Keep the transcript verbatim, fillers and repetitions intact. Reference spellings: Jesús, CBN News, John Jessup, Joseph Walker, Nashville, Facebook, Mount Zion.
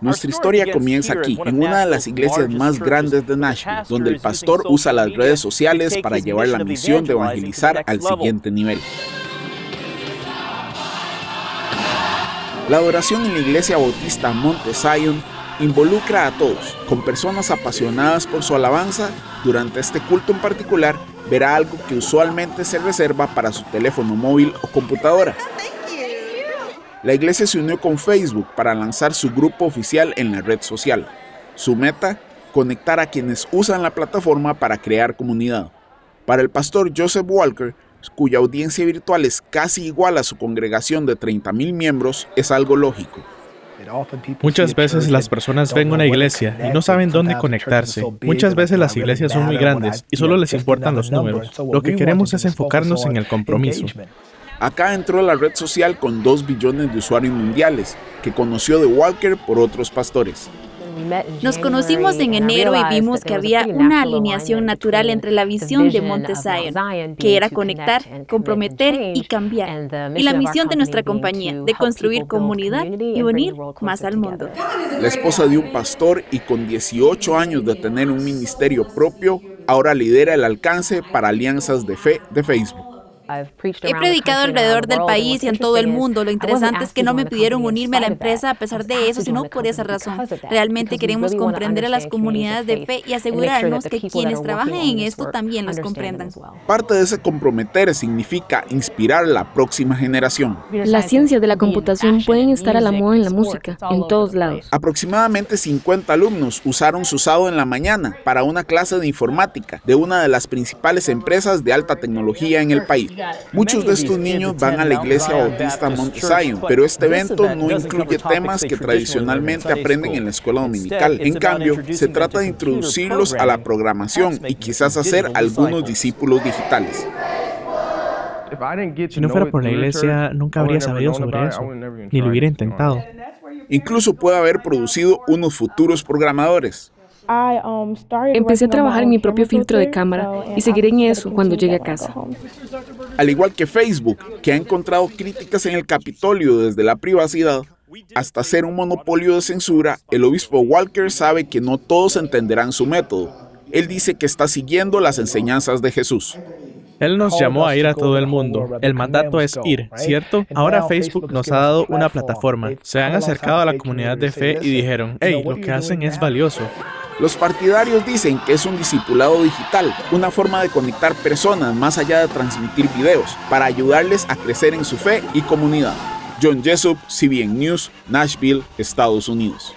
Nuestra historia comienza aquí, en una de las iglesias más grandes de Nashville, donde el pastor usa las redes sociales para llevar la misión de evangelizar al siguiente nivel. La adoración en la iglesia bautista Mount Zion involucra a todos, con personas apasionadas por su alabanza. Durante este culto en particular, verá algo que usualmente se reserva para su teléfono móvil o computadora. La iglesia se unió con Facebook para lanzar su grupo oficial en la red social. Su meta, conectar a quienes usan la plataforma para crear comunidad. Para el pastor Joseph Walker, cuya audiencia virtual es casi igual a su congregación de treinta mil miembros, es algo lógico. Muchas veces las personas ven una iglesia y no saben dónde conectarse. Muchas veces las iglesias son muy grandes y solo les importan los números. Lo que queremos es enfocarnos en el compromiso. Acá entró la red social con dos billones de usuarios mundiales, que conoció de Walker por otros pastores. Nos conocimos en enero y vimos que había una alineación natural entre la visión de Mount Zion, que era conectar, comprometer y cambiar, y la misión de nuestra compañía, de construir comunidad y unir más al mundo. La esposa de un pastor y con dieciocho años de tener un ministerio propio, ahora lidera el alcance para alianzas de fe de Facebook. He predicado alrededor del país y en todo el mundo. Lo interesante es que no me pidieron unirme a la empresa a pesar de eso, sino por esa razón. Realmente queremos comprender a las comunidades de fe y asegurarnos que quienes trabajan en esto también los comprendan. Parte de ese comprometer significa inspirar a la próxima generación. La ciencia de la computación pueden estar a la moda en la música, en todos lados. Aproximadamente cincuenta alumnos usaron su sábado en la mañana para una clase de informática de una de las principales empresas de alta tecnología en el país. Muchos de estos niños van a la iglesia bautista Mount Zion, pero este evento no incluye temas que tradicionalmente aprenden en la escuela dominical. En cambio, se trata de introducirlos a la programación y quizás hacer algunos discípulos digitales. Si no fuera por la iglesia, nunca habría sabido sobre eso, ni lo hubiera intentado. Incluso puede haber producido unos futuros programadores. Empecé a trabajar en mi propio filtro de cámara y seguiré en eso cuando llegue a casa. Al igual que Facebook, que ha encontrado críticas en el Capitolio desde la privacidad hasta ser un monopolio de censura, el obispo Walker sabe que no todos entenderán su método. Él dice que está siguiendo las enseñanzas de Jesús. Él nos llamó a ir a todo el mundo. El mandato es ir, ¿cierto? Ahora Facebook nos ha dado una plataforma. Se han acercado a la comunidad de fe y dijeron, hey, lo que hacen es valioso. Los partidarios dicen que es un discipulado digital, una forma de conectar personas más allá de transmitir videos, para ayudarles a crecer en su fe y comunidad. John Jessup, C B N News, Nashville, Estados Unidos.